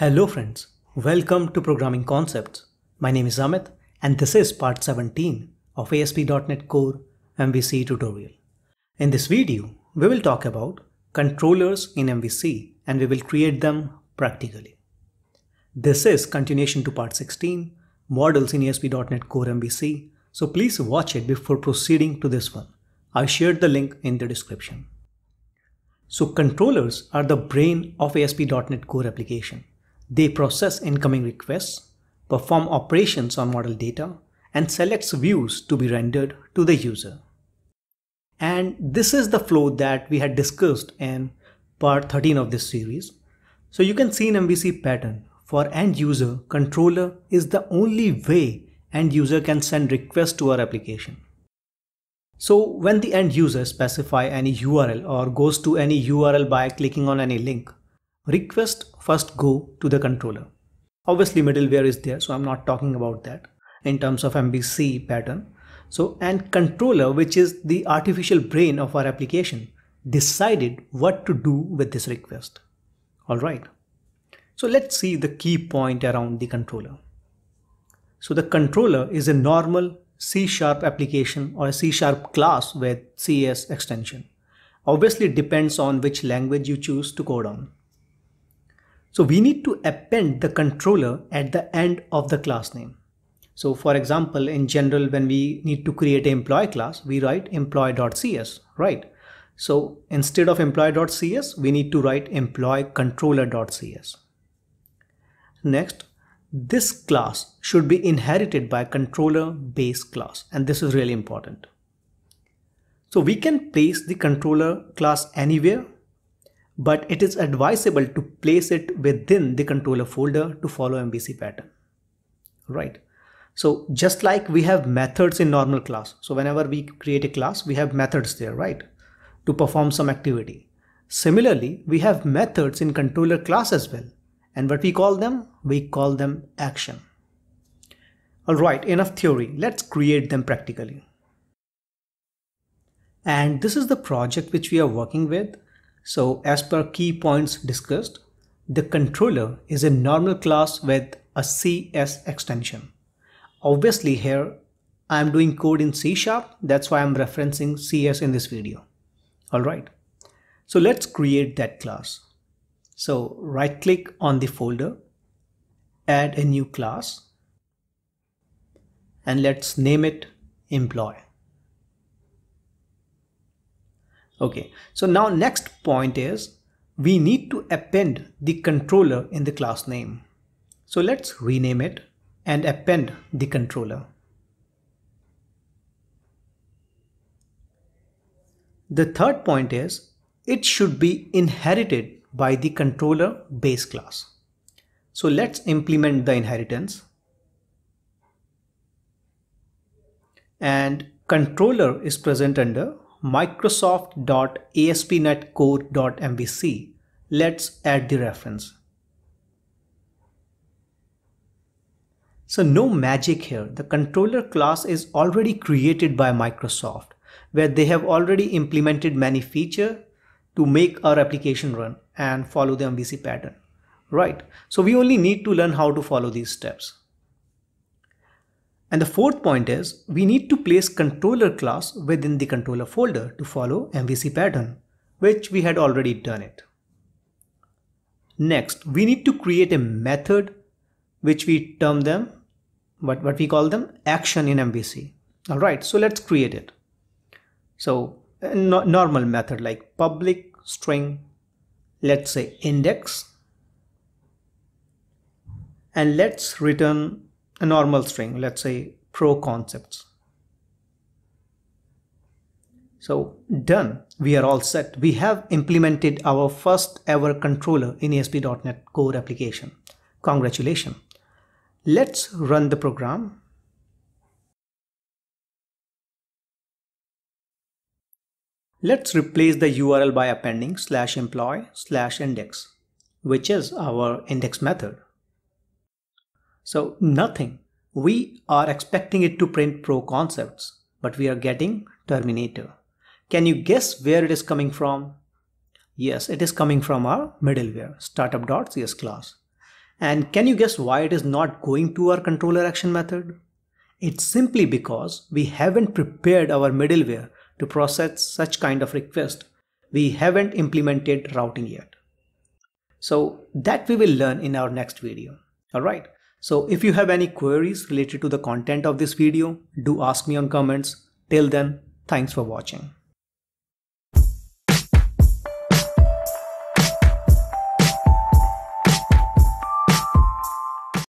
Hello friends, welcome to Programming Concepts. My name is Amit and this is part 17 of ASP.NET Core MVC tutorial. In this video, we will talk about controllers in MVC and we will create them practically. This is continuation to part 16, models in ASP.NET Core MVC. So please watch it before proceeding to this one. I shared the link in the description. So controllers are the brain of ASP.NET Core application. They process incoming requests, perform operations on model data, and selects views to be rendered to the user. And this is the flow that we had discussed in part 13 of this series. So you can see in MVC pattern for end user, controller is the only way end user can send requests to our application. So when the end user specify any URL or goes to any URL by clicking on any link, request first go to the controller. Obviously middleware is there, so I'm not talking about that in terms of MVC pattern. So, and controller, which is the artificial brain of our application, decided what to do with this request. All right. So let's see the key point around the controller. So the controller is a normal C# application or a C# class with CS extension. Obviously it depends on which language you choose to code on. So we need to append the controller at the end of the class name. So for example, in general, when we need to create an employee class, we write employee.cs, right? So instead of employee.cs, we need to write employee controller.cs. Next, this class should be inherited by controller base class, and this is really important. So we can place the controller class anywhere, but it is advisable to place it within the controller folder to follow MVC pattern, right? So just like we have methods in normal class. So whenever we create a class, we have methods there, right? To perform some activity. Similarly, we have methods in controller class as well. And what we call them? We call them action. All right, enough theory. Let's create them practically. And this is the project which we are working with. So as per key points discussed, the controller is a normal class with a CS extension. Obviously here I am doing code in C#, that's why I am referencing CS in this video. All right. So let's create that class. So right click on the folder, add a new class, and let's name it employee. Okay, so now next point is we need to append the controller in the class name. So let's rename it and append the controller. The third point is it should be inherited by the controller base class. So let's implement the inheritance. And controller is present under Microsoft.AspNetCore.Mvc. Let's add the reference. So no magic here. The controller class is already created by Microsoft, where they have already implemented many features to make our application run and follow the MVC pattern, right? So we only need to learn how to follow these steps. And the fourth point is we need to place controller class within the controller folder to follow MVC pattern, which we had already done it. Next, we need to create a method which we term them, what we call them action in MVC. All right, so let's create it. So normal method like public string, let's say index, and let's return a normal string, let's say PRO Concepts. So done, we are all set. We have implemented our first ever controller in ASP.NET Core application. Congratulations. Let's run the program. Let's replace the URL by appending /employee/index, which is our index method. So nothing. We are expecting it to print PRO Concepts, but we are getting Terminator. Can you guess where it is coming from? Yes, it is coming from our middleware, startup.cs class. And can you guess why it is not going to our controller action method? It's simply because we haven't prepared our middleware to process such kind of request. We haven't implemented routing yet. So that we will learn in our next video. Alright, so if you have any queries related to the content of this video, do ask me on comments. Till then, thanks for watching.